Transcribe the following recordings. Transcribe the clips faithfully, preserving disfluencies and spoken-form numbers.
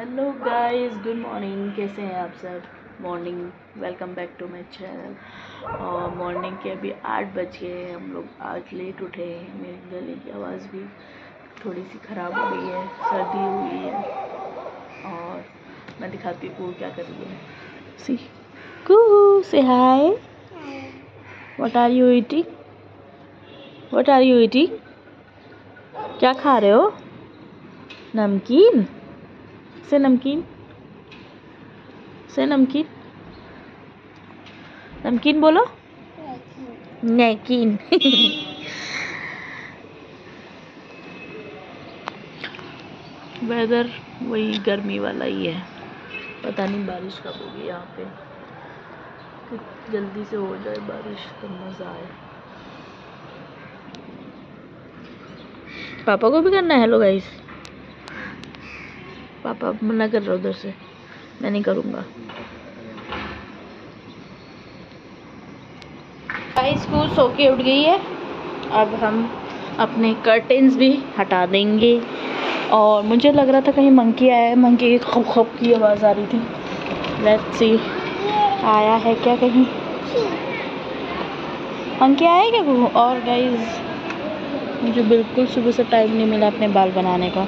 Hello guys, good morning. कैसे हैं आप सब? Morning, welcome back to my channel. और मॉर्निंग के अभी आठ बज गए हैं। हम लोग आज लेट उठे हैं। मेरी गले की आवाज़ भी थोड़ी सी ख़राब हो गई है, सर्दी हुई है। और मैं दिखाती हूँ कुहू क्या कर रही है। सी कुहू से hi, what are you eating, what are you eating, क्या खा रहे हो? नमकीन से नमकीन से नमकीन नमकीन बोलो, नमकीन। वेदर वही गर्मी वाला ही है, पता नहीं बारिश कब होगी यहाँ पे। जल्दी से हो जाए बारिश तो मज़ा आए। पापा को भी करना है। हेलो गाइस, पापा मना कर रहे हो उधर से, मैं नहीं करूँगा। गाइस, कुहू सो के उठ गई है। अब हम अपने कर्टेंस भी हटा देंगे। और मुझे लग रहा था कहीं मंकी आया है, मंकी की खप खप की आवाज़ आ रही थी। लेट्स सी आया है क्या कहीं। मंकी आया क्या कुहू? और गाइस, मुझे बिल्कुल सुबह से टाइम नहीं मिला अपने बाल बनाने का।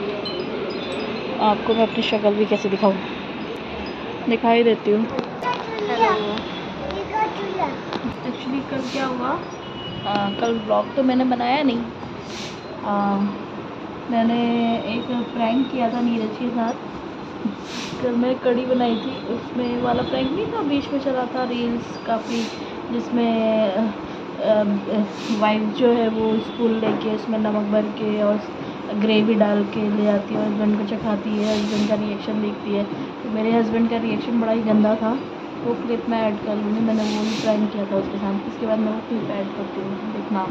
आपको मैं अपनी शक्ल भी कैसे दिखाऊं, दिखाई देती हूँ। एक्चुअली कल क्या हुआ, आ, कल ब्लॉग तो मैंने बनाया नहीं। आ, मैंने एक प्रैंक किया था नीरज के साथ। कल मैं कड़ी बनाई थी, उसमें वाला प्रैंक नहीं था बीच में चला था रील्स काफ़ी, जिसमें वाइफ जो है वो स्कूल लेके उसमें नमक भर के और ग्रेवी डाल के ले आती है, हस्बैंड को चखाती है, हस्बैंड का रिएक्शन देखती है। तो मेरे हस्बैंड का रिएक्शन बड़ा ही गंदा था। वो क्लिप मैं ऐड कर लूँगी, मैंने वो भी ट्राई किया था उसके साथ। इसके बाद मैं वो क्लिप ऐड करती हूँ, देखना।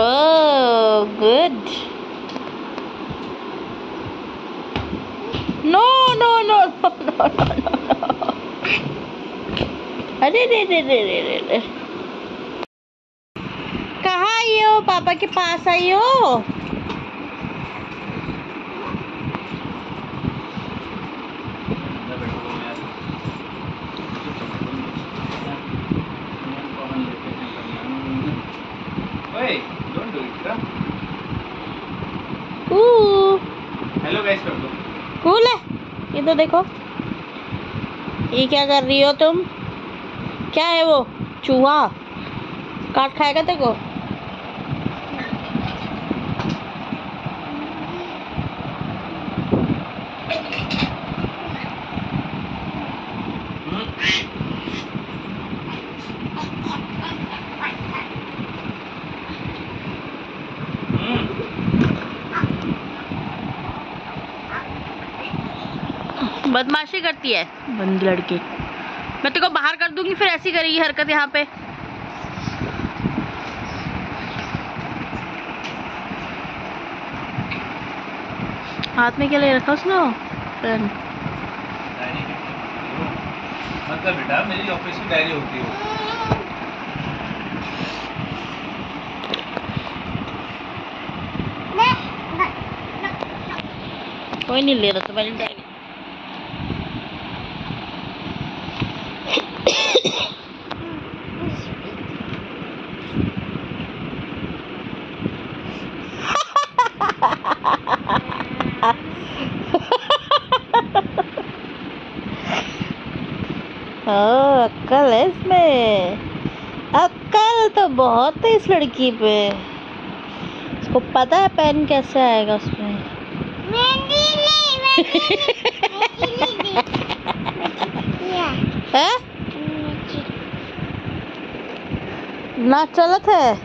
Oh, good. No, no, no, no, no, no, no. अरे रे रे रे रे रे रे, कहाँ आई हो? पापा के पास आई हो? ये तो देखो, ये क्या कर रही हो तुम? क्या है वो? चूहा काट खाएगा देखो। बदमाशी करती है बंदी लड़की, मैं तेरे को बाहर कर दूंगी फिर ऐसी करेगी हरकत यहाँ पे। हाथ में क्या ले रखा उसने? पेन। मतलब बेटा मेरी ऑफिस की डायरी होती है। कोई नहीं ले रहा तुम्हारी डायरी। अक्कल है इसमें, अक्कल तो बहुत है इस लड़की पे। इसको पता है पेन कैसे आएगा उसमें। मेहंदी नहीं, मेहंदी नहीं, मेहंदी है ना, चलत है।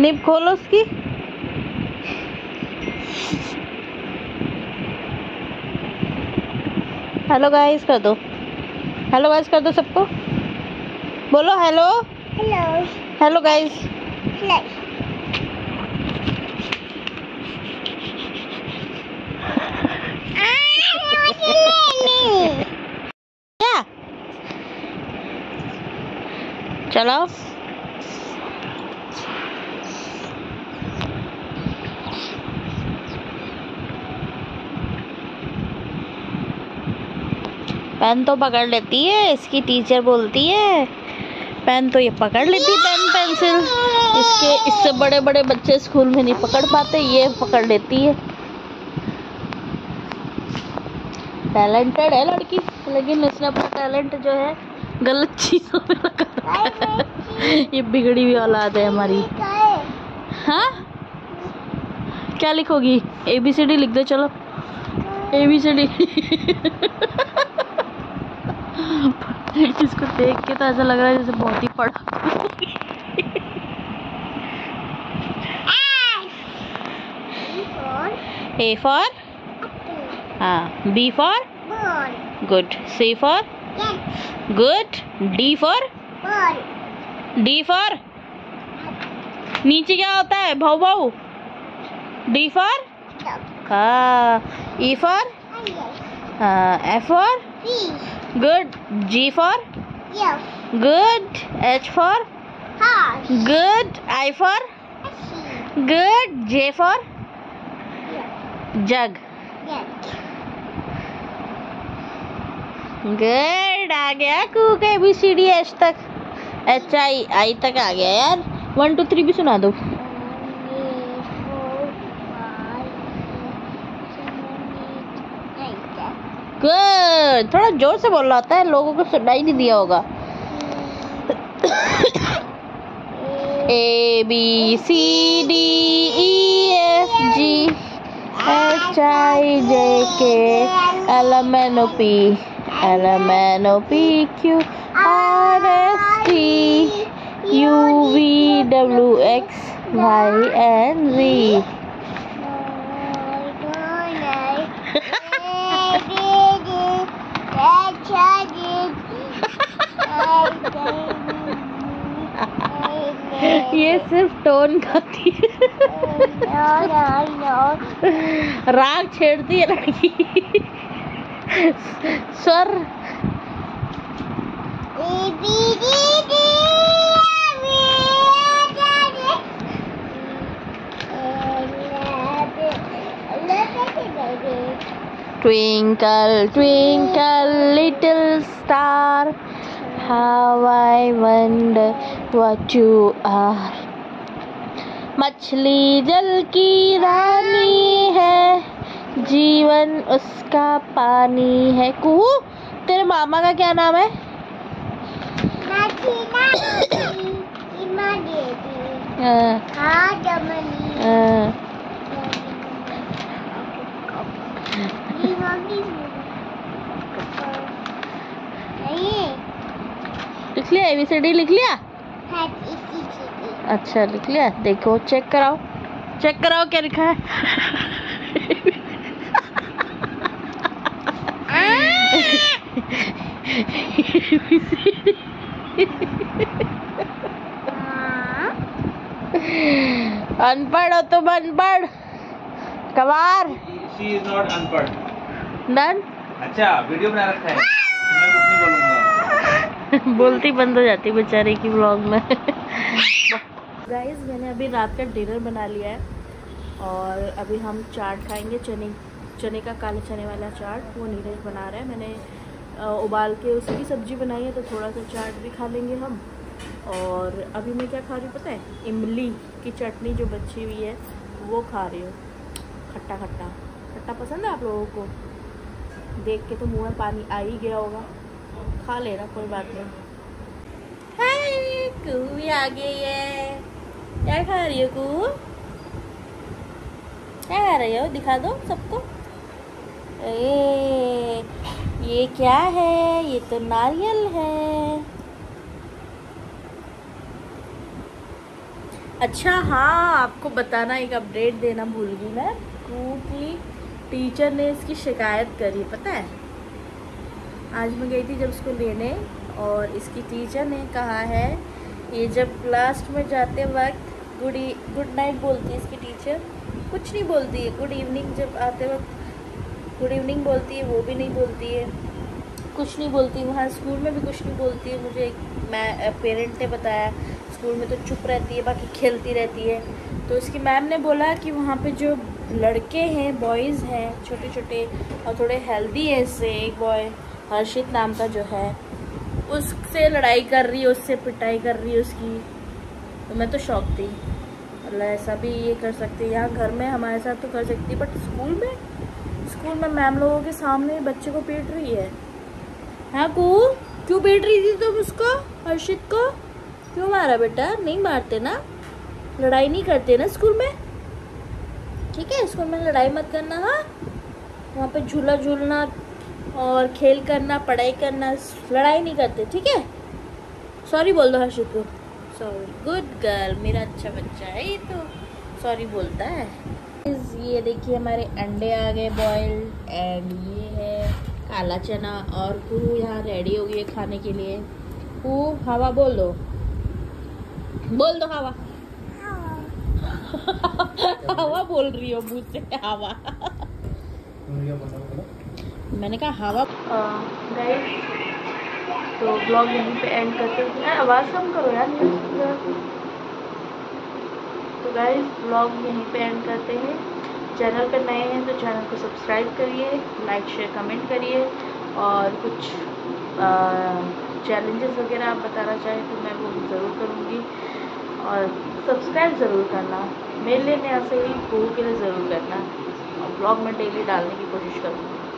निब खोलो उसकी। हेलो गाइस कर दो, हेलो गाइस कर दो सबको, बोलो हेलो हेलो हेलो गाइस। क्या चलो पेन तो पकड़ लेती है, इसकी टीचर बोलती है पेन तो ये पकड़ लेती है, पेन पेंसिल। इसके इससे बड़े बड़े बच्चे स्कूल में नहीं पकड़ पाते, ये पकड़ लेती है। टैलेंटेड है लड़की, लेकिन इसने अपना टैलेंट जो है गलत चीज़ों में लगा है। ये बिगड़ी हुई औलाद है हमारी। हाँ क्या लिखोगी? ए बी सी डी लिख दो, चलो ए बी सी डी। इसको देख के तो ऐसा लग रहा है जैसे बहुत ही पढ़ा। ए फॉर, हाँ, B for good, C for good, D for D for नीचे क्या होता है भाऊ भाऊ? डी फॉर का, E for, F for good, G for yes, good, H for horse, good, I for Ashy, good, J for yes, jug, yes, good। आ गया कू के बी सी डी एच तक, एच आई आई तक आ गया यार। वन टू थ्री भी सुना दो। गुड, थोड़ा जोर से बोल रहा होता है, लोगों को सुनाई नहीं दिया होगा। A B C D E F G H I J K L M N O P L M N O P Q R S T U V W X Y N G. ये सिर्फ tone गाती है। राग छेड़ती है लड़की। स्वर Twinkle, twinkle, little star, how I wonder what you are। मछली जल की रानी है, जीवन उसका पानी है। कुहू, तेरे मामा का क्या नाम है? लिख लिया? एबीसीडी लिख लिया? अच्छा लिख लिया। देखो चेक कराओ, चेक कराओ क्या लिखा है। अनपढ़ हो तुम, अनपढ़ कवार। She is not अनपढ़। Done? अच्छा वीडियो बना रखा है। मैं कुछ नहीं बोलूँगा। बोलती बंद हो जाती बेचारे की व्लॉग में। गाइस मैंने अभी रात का डिनर बना लिया है और अभी हम चाट खाएंगे। चने चने का काले चने वाला चाट वो नीरज बना रहा है। मैंने उबाल के उसकी सब्जी बनाई है तो थोड़ा सा चाट भी खा लेंगे हम। और अभी मैं क्या खा रही हूँ पता है? इमली की चटनी जो बची हुई है वो खा रही हूँ। खट्टा खट्टा खट्टा पसंद है आप लोगों को? देख के तो मुँह में पानी आ ही गया होगा। खा ले रहा, कोई बात नहीं। हाय, कुहू भी आ गई है। क्या खा रही हो कुहू? क्या खा रही हो? दिखा दो सबको। ए, ये क्या है? ये तो नारियल है। अच्छा हाँ, आपको बताना, एक अपडेट देना भूल गई मैं। कुहू की टीचर ने इसकी शिकायत करी पता है। आज मैं गई थी जब उसको लेने और इसकी टीचर ने कहा है ये जब लास्ट में जाते वक्त गुड गुड नाइट बोलती है। इसकी टीचर कुछ नहीं बोलती है। गुड इवनिंग जब आते वक्त गुड इवनिंग बोलती है, वो भी नहीं बोलती है, कुछ नहीं बोलती। वहाँ स्कूल में भी कुछ नहीं बोलती है। मुझे एक मैं पेरेंट ने बताया, स्कूल में तो चुप रहती है, बाकी खेलती रहती है। तो इसकी मैम ने बोला कि वहाँ पे जो लड़के हैं, बॉयज़ हैं, छोटे छोटे और थोड़े हेल्दी हैं, इससे एक बॉय हर्षित नाम का जो है उससे लड़ाई कर रही है, उससे पिटाई कर रही है उसकी। तो मैं तो शौक थी, मतलब ऐसा भी ये कर सकती। यहाँ घर में हमारे साथ तो कर सकती, बट स्कूल में स्कूल में मैम लोगों के सामने बच्चे को पीट रही है। हाँ कुहू, क्यों पीट रही थी तुम उसको? हर्षित को क्यों मारा बेटा? नहीं मारते ना, लड़ाई नहीं करते ना स्कूल में, ठीक है? स्कूल में लड़ाई मत करना। हाँ, वहाँ पे झूला झूलना और खेल करना, पढ़ाई करना, लड़ाई नहीं करते, ठीक है? सॉरी बोल दो हर्षित को। सॉरी, गुड गर्ल, मेरा अच्छा बच्चा है ये, तो सॉरी बोलता है। ये देखिए हमारे अंडे आ गए बॉइल्ड, एंड ये है काला चना। और कुहू यहाँ रेडी हो गई है खाने के लिए। कुहू हवा बोल दो, बोल दो हवा। हवा बोल रही हो मुँह से, हवा। मैंने कहा हवा। गाइस तो ब्लॉग यहीं पे एंड करते हैं। आवाज़ कम करो यार। तो गाइस ब्लॉग यहीं पे एंड करते हैं। चैनल पर नए हैं तो चैनल को सब्सक्राइब करिए, लाइक शेयर कमेंट करिए। और कुछ चैलेंजेस वगैरह आप बताना चाहें तो मैं वो ज़रूर करूँगी। और सब्सक्राइब ज़रूर करना, मेरे लिए नया से ही कुहू के लिए ज़रूर करना। और ब्लॉग में डेली डालने की कोशिश करूँगी।